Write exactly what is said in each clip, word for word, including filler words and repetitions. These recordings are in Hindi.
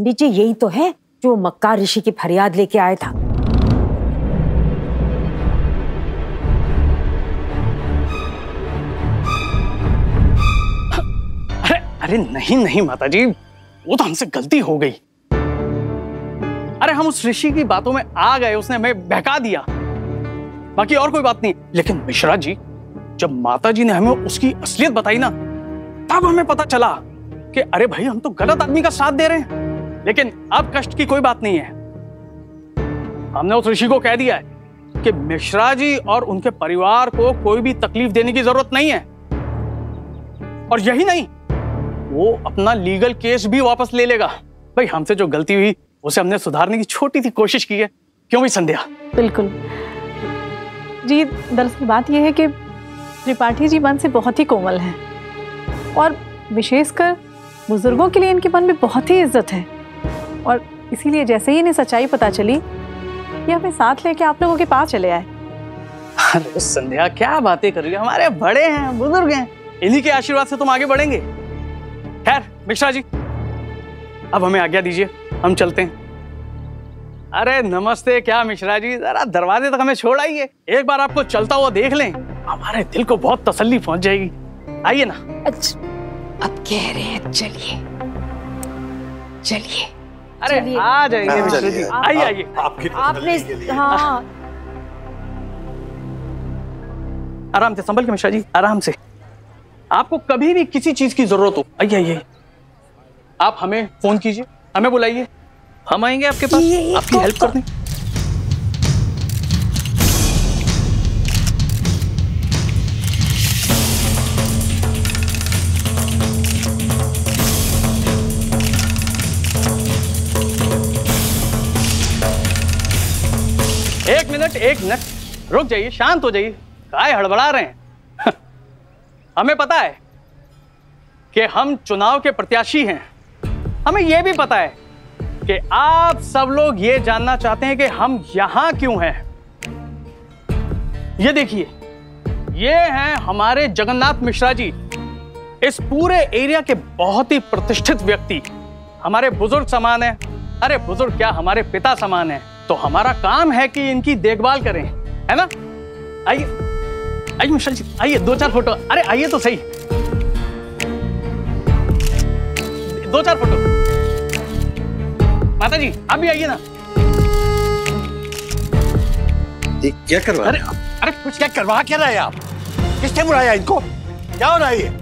पंडित जी यही तो है जो मक्का ऋषि की फरियाद लेके आया था। अरे अरे नहीं नहीं माताजी, वो तो हमसे गलती हो गई। अरे हम उस ऋषि की बातों में आ गए, उसने हमें बहका दिया, बाकी और कोई बात नहीं। लेकिन मिश्रा जी, जब माताजी ने हमें उसकी असलियत बताई ना, तब हमें पता चला कि अरे भाई हम तो गलत आदमी का साथ दे रहे हैं। लेकिन अब कष्ट की कोई बात नहीं है, हमने उस ऋषि को कह दिया है कि मिश्रा जी और उनके परिवार को कोई भी तकलीफ देने की जरूरत नहीं है। और यही नहीं, वो अपना लीगल केस भी वापस ले लेगा। भाई हमसे जो गलती हुई उसे हमने सुधारने की छोटी सी कोशिश की है, क्यों भी संध्या? बिल्कुल जी, दरअसल बात यह है कि त्रिपाठी जी मन से बहुत ही कोमल हैं और विशेषकर बुजुर्गों के लिए इनके मन में बहुत ही इज्जत है, और इसीलिए जैसे ही इन्हें सच्चाई पता चली ये हमें साथ लेके आप लोगों के पास चले आए। अरे संध्या क्या बातें कर रही है, हमारे बड़े हैं, बुजुर्ग हैं, इन्हीं के आशीर्वाद से तुम आगे बढ़ेंगे। खैर मिश्रा जी अब हमें आज्ञा दीजिए, हम चलते हैं। अरे नमस्ते, क्या मिश्रा जी, जरा दरवाजे तक हमें छोड़ आइए, एक बार आपको चलता हुआ देख लें, हमारे दिल को बहुत तसल्ली पहुंच जाएगी। आइए ना। अच्छा अब कह रहे हैं चलिए चलिए। अरे आ जाएंगे मिश्रा जी, आइए आइए। आपके आपने हाँ आराम से संभल के मिश्रा जी, आराम से। आपको कभी भी किसी चीज की जरूरत हो आइए आइए, आप हमें फोन कीजिए, हमें बुलाइए, हम आएंगे आपके पास, आपकी हेल्प कर दें। एक मिनट एक मिनट रुक जाइए, शांत हो जाइए, काय हड़बड़ा रहे हैं। हमें पता है कि हम चुनाव के प्रत्याशी हैं, हमें यह भी पता है कि आप सब लोग ये जानना चाहते हैं कि हम यहां क्यों हैं। ये देखिए, ये हैं हमारे जगन्नाथ मिश्रा जी, इस पूरे एरिया के बहुत ही प्रतिष्ठित व्यक्ति, हमारे बुजुर्ग समान है। अरे बुजुर्ग क्या, हमारे पिता समान है, तो हमारा काम है कि इनकी देखभाल करें, है ना। आइए आइए मिश्रा जी, आइए दो चार फोटो, अरे आइए तो सही, दो चार फोटो। माता जी आप भी आइए ना। ये क्या करवा, अरे अरे कुछ क्या करवा क्या रहे आप? किसने बुलाया इनको? क्या हो रहा है ये?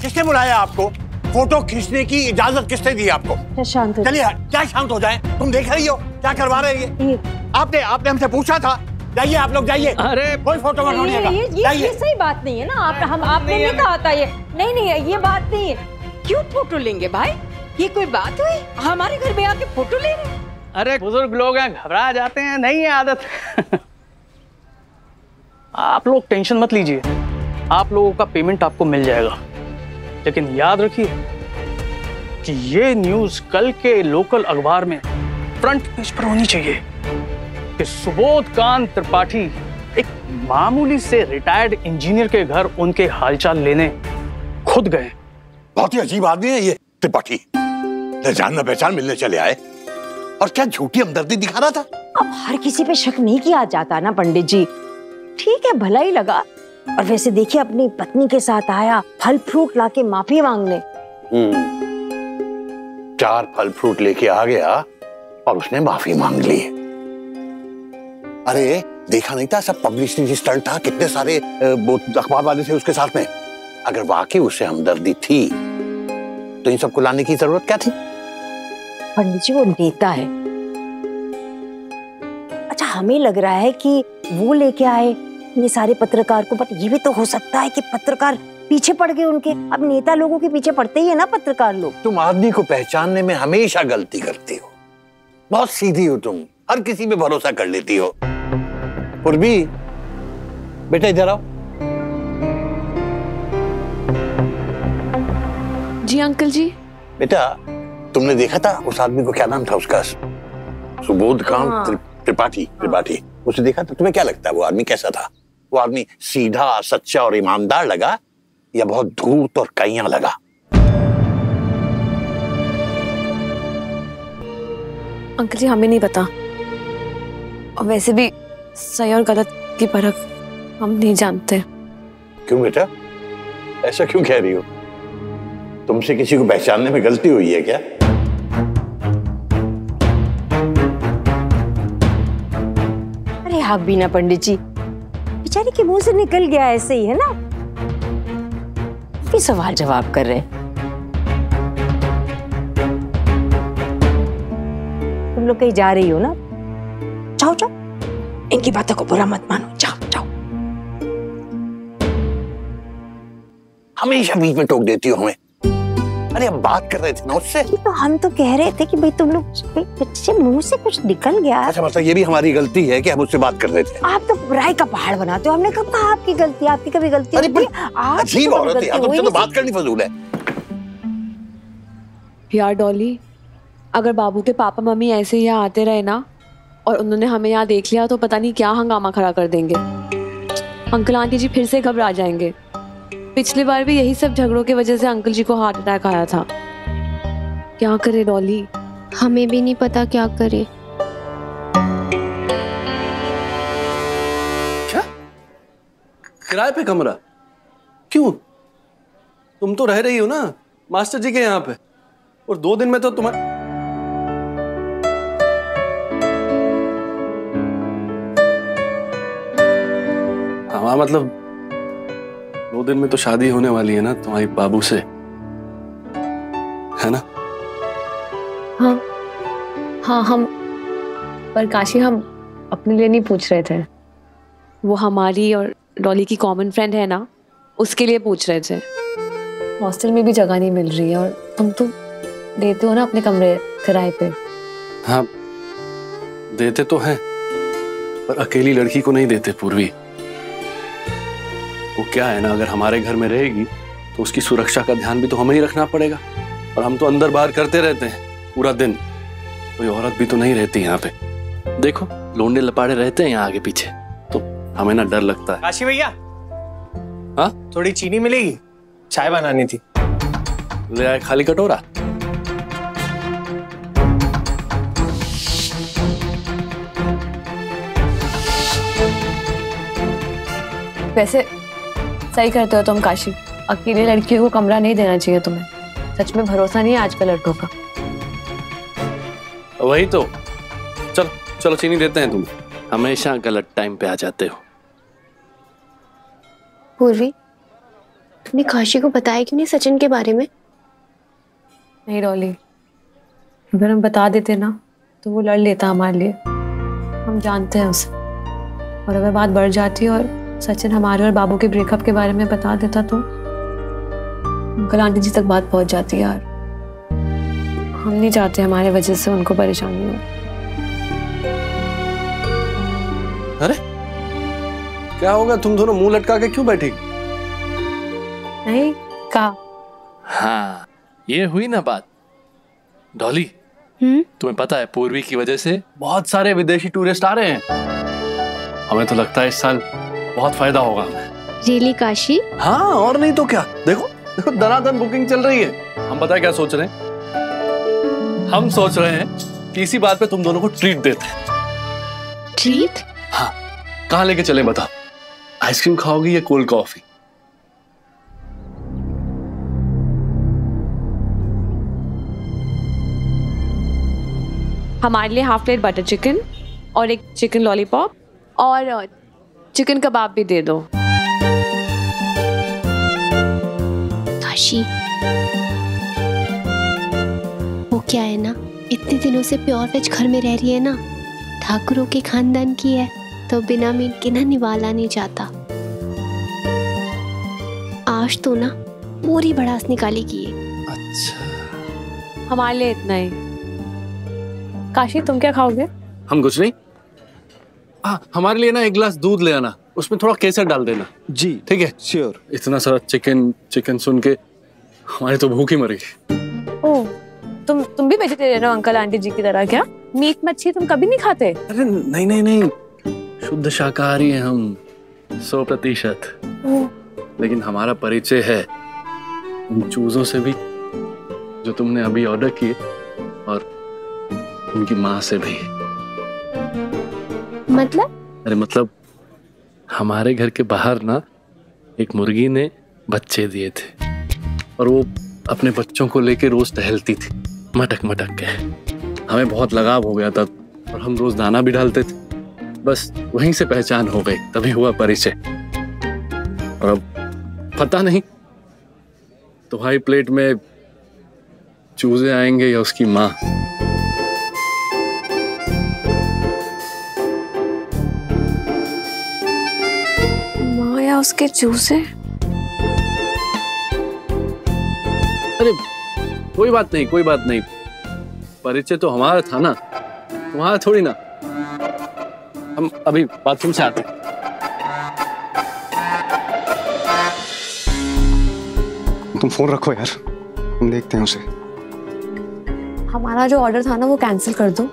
किसने बुलाया आपको? फोटो खींचने की इजाजत किसने दी आपको? शांत हो, चलिए क्या शांत हो जाए, तुम देख रही हो क्या करवा रहे हैं ये? आपने आपने हमसे पूछा था, जाइए आप लोग जाइए, अरे कोई फोटो मत उठाइएगा। ये ये सही बात नहीं है ना, आप हम आपने नहीं कहा था ये, नहीं नहीं ये बात नहीं है, क्यों फोटो लेंगे भाई, ये कोई बात हुई, हमारे घर में आके फोटो ले रहे। अरे बुजुर्ग लोग हैं, घबरा जाते हैं, नहीं है आदत। आप लोग टेंशन मत लीजिए, आप लोगों का पेमेंट आपको मिल जाएगा, लेकिन याद रखिए कि ये न्यूज कल के लोकल अखबार में फ्रंट पेज पर होनी चाहिए कि सुबोध कांत त्रिपाठी एक मामूली से रिटायर्ड इंजीनियर के घर उनके हालचाल लेने खुद गए। बहुत ही अजीब आदमी है ये त्रिपाठी, जानना पहचान मिलने चले आए और क्या झूठी हमदर्दी दिखा रहा था। अब हर किसी पे शक नहीं किया जाता ना पंडित जी, ठीक है भला ही लगा। और वैसे देखिए अपनी पत्नी के साथ आया, फल फ्रूट लाके माफी मांगने। हम्म, चार फल फ्रूट लेके आ गया और उसने माफी मांग ली। अरे देखा नहीं था, सब पब्लिसिटी स्टंट था, कितने सारे अखबार वाले थे उसके साथ में। अगर वाकई उससे हमदर्दी थी तो इन सबको लाने की जरूरत क्या थी? पंडित जी वो नेता है। अच्छा हमें लग रहा है कि वो लेके आए ये सारे पत्रकार को, बट ये भी तो हो सकता है कि पत्रकार पीछे पड़ गए उनके। अब नेता लोगों के पीछे पड़ते ही है ना पत्रकार लोग। तुम आदमी को पहचानने में हमेशा गलती करती हो, बहुत सीधी हो तुम, हर किसी पे भरोसा कर लेती हो। पूर्वी बेटा इधर आओ। जी अंकल जी। बेटा तुमने देखा था उस आदमी को, क्या नाम था उसका? सुबोध कांत त्रि, त्रिपाठी त्रिपाठी उसे देखा था? तुम्हें क्या लगता है वो आदमी कैसा था? वो आदमी सीधा सच्चा और ईमानदार लगा या बहुत धूर्त और कहिया लगा? अंकल जी हमें नहीं पता, और वैसे भी सही और गलत की परख हम नहीं जानते। क्यों बेटा, ऐसा क्यों कह रही हो? तुमसे किसी को पहचानने में गलती हुई है क्या? अरे आप भी ना पंडित जी, बेचारी के मुंह से निकल गया ऐसे ही, है ना? फिर सवाल जवाब कर रहे हैं। तुम लोग कहीं जा रही हो ना? जाओ जाओ, इनकी बातों को बुरा मत मानो, जाओ जाओ। हमेशा बीच में टोक देती हो हमें। अरे हम बात कर रहे थे ना उससे। तो हम तो कह रहे थे कि भाई तुम लोग बच्चे मुंह से कुछ निकल गया। अच्छा मतलब ये भी हमारी गलती है कि हम उससे बात कर रहे थे? आप तो राय का पहाड़ बनाते हो। हमने कब कहा आपकी गलती? आपकी कभी गलती नहीं है। आप अजीब औरत है, तुमसे तो बात करनी फजूल है। यार डॉली, अगर बाबू के पापा मम्मी ऐसे यहाँ आते रहे ना और उन्होंने हमें यहाँ देख लिया तो पता नहीं क्या हंगामा खड़ा कर देंगे। अंकल आंटी जी फिर से घबरा जाएंगे। पिछली बार भी यही सब झगड़ों की वजह से अंकल जी को हार्ट अटैक आया था। क्या करे डॉली, हमें भी नहीं पता क्या करे। क्या किराए पे कमरा? क्यों, तुम तो रह रही हो ना मास्टर जी के यहाँ पे, और दो दिन में तो तुम्हारे हाँ मतलब दो दिन में तो शादी होने वाली है ना तुम्हारी बाबू से, है ना? हाँ हाँ हम पर काशी हम अपने लिए नहीं पूछ रहे थे, वो हमारी और डॉली की कॉमन फ्रेंड है ना उसके लिए पूछ रहे थे। हॉस्टल में भी जगह नहीं मिल रही है और तुम तो देते हो ना अपने कमरे किराए पे। हाँ देते तो हैं, पर अकेली लड़की को नहीं देते पूर्वी। वो क्या है ना, अगर हमारे घर में रहेगी तो उसकी सुरक्षा का ध्यान भी तो हमें ही रखना पड़ेगा, और हम तो अंदर बाहर करते रहते हैं पूरा दिन। कोई औरत भी तो नहीं रहती यहाँ पे, देखो लोंडे लपाड़े रहते हैं यहाँ आगे पीछे, तो हमें ना डर लगता है। काशी भैया, हाँ थोड़ी चीनी मिलेगी? चाय बनानी थी। ले आए खाली कटोरा। वैसे सही करते हो तुम काशी, अकेले लड़कियों को कमरा नहीं देना चाहिए तुम्हें। सच में भरोसा नहीं है आजकल लड़कों का। वही तो, चलो चलो चीनी देते हैं, तुम हमेशा गलत टाइम पे आ जाते हो। पूर्वी, तुमने काशी को बताया क्यों नहीं सचिन के बारे में? नहीं डॉली, अगर हम बता देते ना तो वो लड़ लेता हमारे लिए, हम जानते हैं उसे। और अगर बात बढ़ जाती और सचिन हमारे और बाबू के ब्रेकअप के बारे में बता देता तो अंकल आंटी जी तक बात पहुंच जाती। यार हम नहीं चाहते हमारे वजह से उनको परेशानी हो। अरे क्या होगा, तुम दोनों मुंह लटका के क्यों बैठी? नहीं का हाँ ये हुई ना बात। डॉली तुम्हें पता है पूर्वी की वजह से बहुत सारे विदेशी टूरिस्ट आ रहे हैं, हमें तो लगता है इस साल बहुत फायदा होगा। रियली काशी? हाँ और नहीं तो क्या, देखो देखो दनादन बुकिंग चल रही है। हम पता क्या सोच रहे हैं, हम सोच रहे हैं कि इसी बात पे तुम दोनों को ट्रीट देते हैं। ट्रीट? हाँ कहाँ लेके चले बताओ, आइसक्रीम खाओगी या कोल्ड कॉफी? हमारे लिए हाफ प्लेट बटर चिकन और एक चिकन लॉलीपॉप और चिकन कबाब भी दे दो। काशी वो क्या है ना, इतने दिनों से प्योर वेज घर में रह रही है ना, ठाकुरों के खानदान की है तो बिना मीट के ना निवाला नहीं जाता। आज तो ना पूरी भड़ास निकालेगी। अच्छा हमारे लिए इतना ही। काशी तुम क्या खाओगे? हम कुछ नहीं। हाँ, हमारे लिए ना एक गिलास दूध ले आना, उसमें थोड़ा केसर डाल देना। जी ठीक है, श्योर। इतना सारा चिकन चिकन सुन के हमारी तो भूख ही मर गई। ओह तुम तुम भी वेजिटेरियन हो अंकल आंटी जी की तरह? क्या मीट मच्छी तुम कभी नहीं खाते? अरे नहीं नहीं नहीं, शुद्ध शाकाहारी हैं हम सौ प्रतिशत। लेकिन हमारा परिचय है उन चूजों से भी जो तुमने अभी ऑर्डर किए और उनकी माँ से भी। मतलब? अरे मतलब हमारे घर के बाहर ना एक मुर्गी ने बच्चे दिए थे और वो अपने बच्चों को लेके रोज टहलती थी मटक मटक के। हमें बहुत लगाव हो गया था और हम रोज दाना भी डालते थे। बस वहीं से पहचान हो गई, तभी हुआ परिचय। और अब पता नहीं तुम्हारी प्लेट में चूजे आएंगे या उसकी माँ। माँ या उसके चूजे? अरे कोई बात नहीं, कोई बात नहीं। परिचय तो हमारा था ना, तुम्हारा थोड़ी ना। हम अभी बाथरूम से आते हैं। तुम फोन रखो यार, हम देखते हैं उसे। हमारा जो ऑर्डर था ना वो कैंसिल कर दो।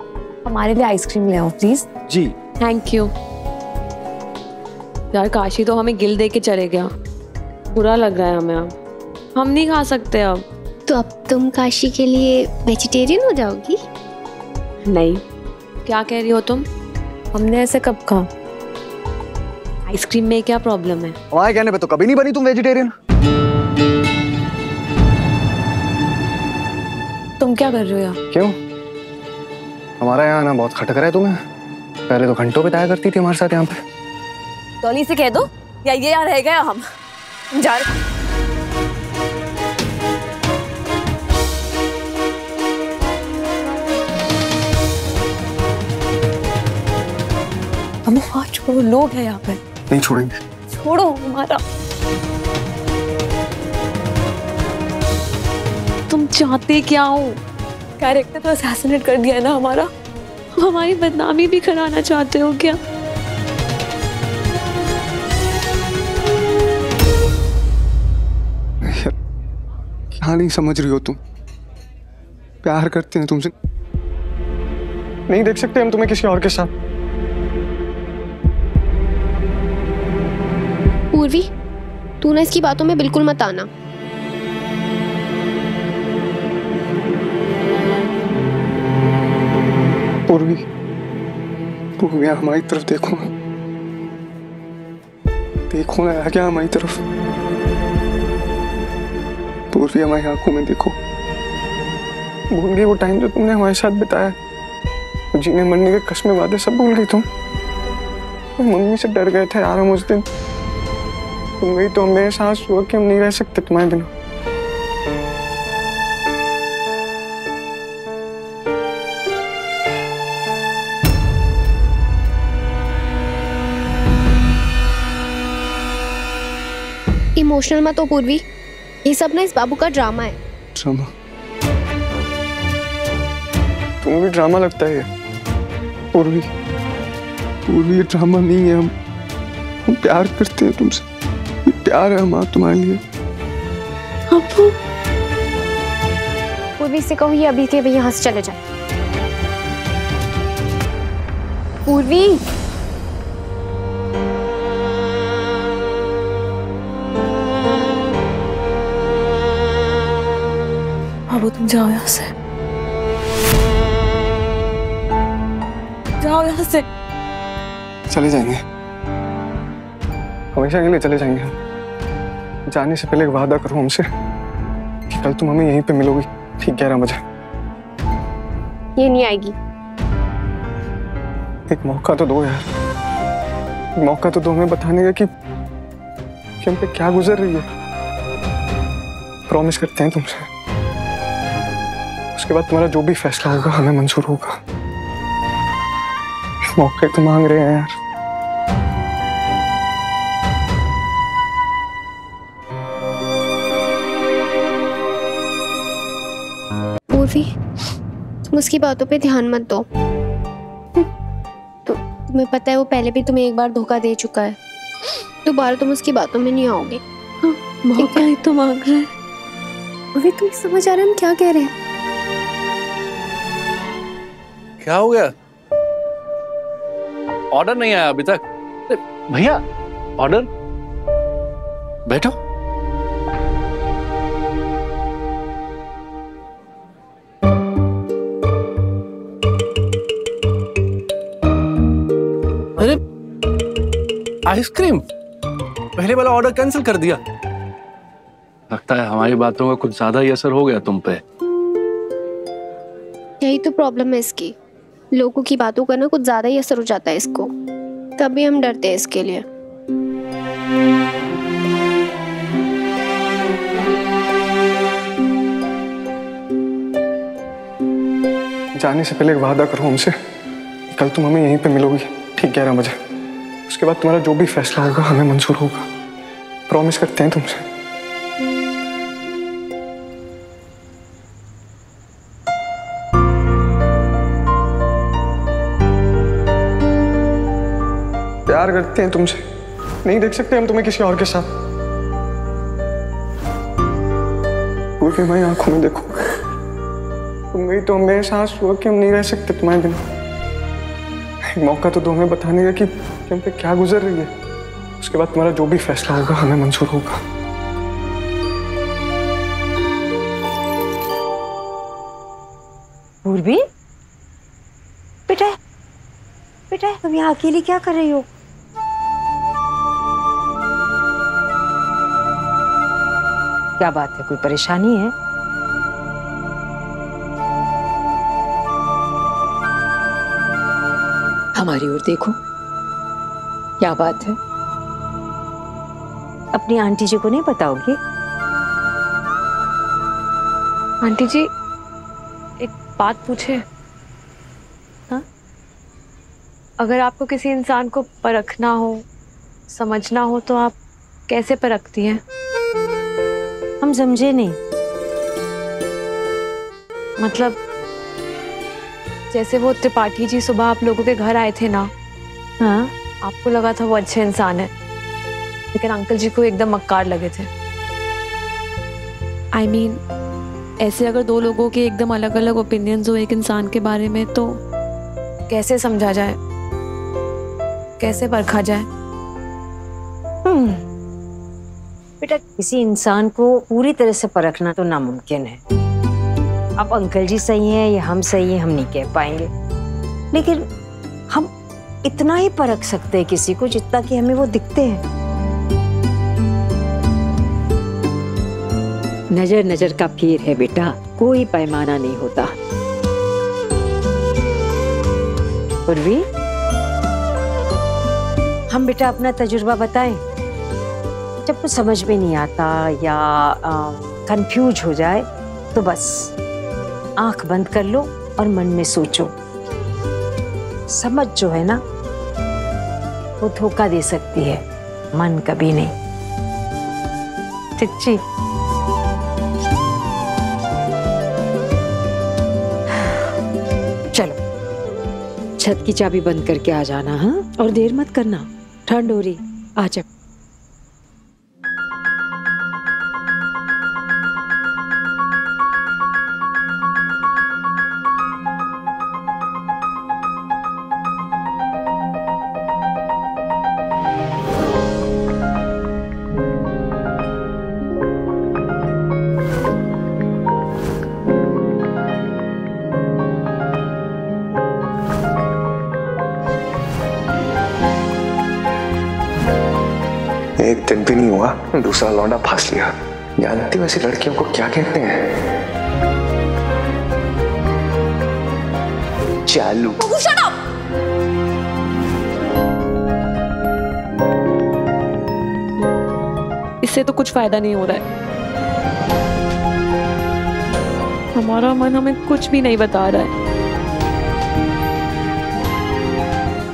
हमारे लिए आइसक्रीम ले आओ प्लीज। Ji thank you. यार काशी तो हमें गिल दे के चले गया, बुरा लग रहा है हमें। अब हम नहीं खा सकते अब तो। अब तुम काशी के लिए वेजिटेरियन हो जाओगी? नहीं, क्या कह रही हो तुम? हमने ऐसे कब कहा? आइसक्रीम में क्या प्रॉब्लम है? और कहने पे तो कभी नहीं बनी तुम वेजिटेरियन। तुम क्या कर रहे हो यार? क्यों? हमारा यहाँ ना बहुत खटक रहा है तुम्हें। पहले तो घंटों बिताया करती थी हमारे साथ यहाँ पे। डॉली से कह दो या ये यहाँ रह गया। हम जा रहे। हमें हाँ छोड़ो, लोग हैं यहाँ पे। नहीं छोड़ेंगे। छोड़ो हमारा। तुम चाहते क्या हो? कैरेक्टर तो असैसिनेट कर दिया है ना हमारा। हमारी बदनामी भी कराना चाहते हो क्या? क्या नहीं समझ रही हो तुम? प्यार करते हैं तुमसे। नहीं देख सकते हम तुम्हें किसी और के साथ। पूर्वी, तू ना इसकी बातों में बिल्कुल मत आना। पूर्वी, पूर्वी हमारी तरफ देखो, देखो ना यार, क्या हमारी तरफ। पूर्वी हमारी आंखों में देखो। भूल गई वो टाइम जो तुमने हमारे साथ बिताया। जीने मरने के कसमें वादे सब भूल गई तुम। मम्मी से डर गए थे यार हम उस दिन। तुम गई तो हम मेरे सांस हुआ कि हम नहीं रह सकते तुम्हारे बिना। इमोशनल मत हो पूर्वी, ये सब ना इस बाबू का ड्रामा है। ड्रामा? तुम्हें भी ड्रामा लगता है पूर्वी? पूर्वी ये ड्रामा नहीं है। हम हम प्यार करते हैं तुमसे। प्यार है माँ तुम्हारे लिए। पूर्वी से कहो ये अभी के अभी यहाँ से चले जाए। पूर्वी, बाबू तुम जाओ यहाँ से, जाओ यहाँ से। चले जाएंगे, हमेशा के लिए चले जाएंगे हम। जाने से पहले एक वादा करो हमसे कि कल तुम हमें यहीं पे मिलोगी ठीक ग्यारह बजे। ये नहीं आएगी। एक मौका तो दो यार, एक मौका तो दो हमें बताने का कि कि हम पे क्या गुजर रही है। प्रॉमिस करते हैं तुमसे, उसके बाद तुम्हारा जो भी फैसला होगा हमें मंजूर होगा। मौके तो मांग रहे हैं यार। तुम उसकी बातों पे ध्यान मत दो। तो तुम्हें पता है वो पहले भी तुम्हें एक बार धोखा दे चुका है। दोबारा तुम उसकी बातों में नहीं आओगे। हाँ, मौका ही तो मांग रहा है। अभी तुम समझ आ रहे हो हम क्या कह रहे हैं? क्या हो गया? ऑर्डर नहीं आया अभी तक? भैया ऑर्डर, बैठो। आइसक्रीम? पहले वाला ऑर्डर कैंसिल कर दिया। लगता है हमारी बातों का कुछ ज्यादा ही असर हो गया तुम पे। यही तो प्रॉब्लम है इसकी, लोगों की बातों का ना कुछ ज्यादा ही असर हो जाता है इसको, तभी हम डरते हैं इसके लिए। जाने से पहले एक वादा करो हमसे, कल तुम हमें यहीं पे मिलोगी ठीक ग्यारह बजे। उसके बाद तुम्हारा जो भी फैसला होगा हमें मंजूर होगा, प्रॉमिस करते हैं तुमसे। प्यार करते हैं तुमसे, नहीं देख सकते हम तुम्हें किसी और के साथ। पूर्वी हमारी आंखों में देखो, तुम गई तो मेरे सांस हुआ कि हम नहीं रह सकते तुम्हारे बिना। एक मौका तो दो हमें बताने का कि हम पे क्या गुजर रही है। उसके बाद तुम्हारा जो भी फैसला होगा हमें मंजूर होगा। पूर्वी बेटा, बेटा तुम यहाँ अकेली क्या कर रही हो? क्या बात है, कोई परेशानी है? हमारी ओर देखो, क्या बात है? अपनी आंटी जी को नहीं बताओगी? आंटी जी एक बात पूछे, हाँ? अगर आपको किसी इंसान को परखना हो, समझना हो, तो आप कैसे परखती हैं? हम समझे नहीं। मतलब जैसे वो त्रिपाठी जी सुबह आप लोगों के घर आए थे ना, हाँ? आपको लगा था वो अच्छे इंसान है, लेकिन अंकल जी को एकदम मक्कार लगे थे। आई I मीन mean, ऐसे अगर दो लोगों के एकदम अलग अलग ओपिनियंस हो एक इंसान के बारे में, तो कैसे समझा जाए, कैसे परखा जाए? हम्म बेटा, किसी इंसान को पूरी तरह से परखना तो नामुमकिन है। अब अंकल जी सही हैं या हम सही हैं हम नहीं कह पाएंगे, लेकिन हम इतना ही परख सकते हैं किसी को जितना कि हमें वो दिखते हैं। नजर नजर का फेर है बेटा, कोई पैमाना नहीं होता। पूर्वी हम बेटा अपना तजुर्बा बताएं, जब कुछ समझ में नहीं आता या कंफ्यूज हो जाए तो बस आंख बंद कर लो और मन में सोचो। समझ जो है ना वो धोखा दे सकती है, मन कभी नहीं। चिच्ची चलो छत की चाबी बंद करके आ जाना, हाँ? और देर मत करना, ठंड हो रही। आ जा। भी नहीं हुआ दूसरा लौंडा फांस लिया। जानती हो ऐसी लड़कियों को क्या कहते हैं? चालू। बाबू शट अप। इससे तो कुछ फायदा नहीं हो रहा है, हमारा मन हमें कुछ भी नहीं बता रहा है।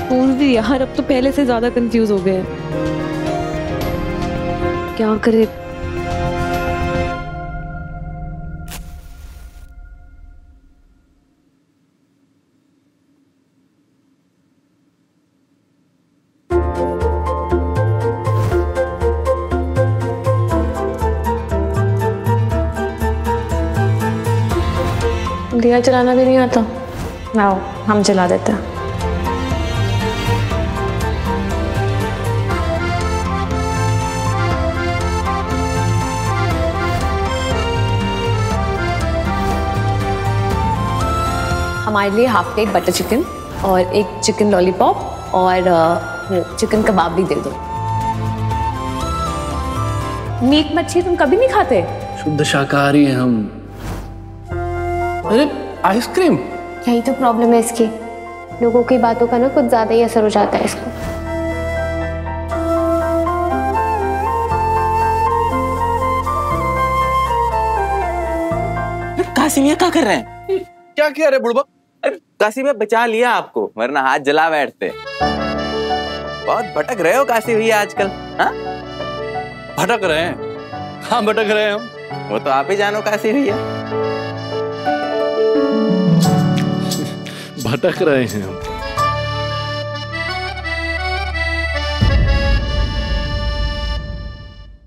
पूर्वी यार अब तो पहले से ज्यादा कंफ्यूज हो गए हैं, क्या करे? दिया चलाना भी नहीं आता? आओ हम चला देते हैं। हमारे लिए हाफ प्लेट बटर चिकन और एक चिकन लॉलीपॉप और चिकन कबाब भी दे दो। मीट मच्छी तुम कभी नहीं खाते? शुद्ध शाकाहारी हैं हम। अरे आइसक्रीम, यही तो प्रॉब्लम है इसकी। लोगों की बातों का ना कुछ ज्यादा ही असर हो जाता है इसको। कासिमिया क्या कर रहे हैं? क्या क्या रहे बुढ़बा? अरे कासिमिया बचा लिया आपको, वरना हाथ जला बैठते। बहुत भटक रहे हो काशी भैया आजकल। हाँ भटक रहे हैं। हाँ भटक रहे हैं हम। वो तो आप ही जानो काशी भैया। भटक रहे हैं हम।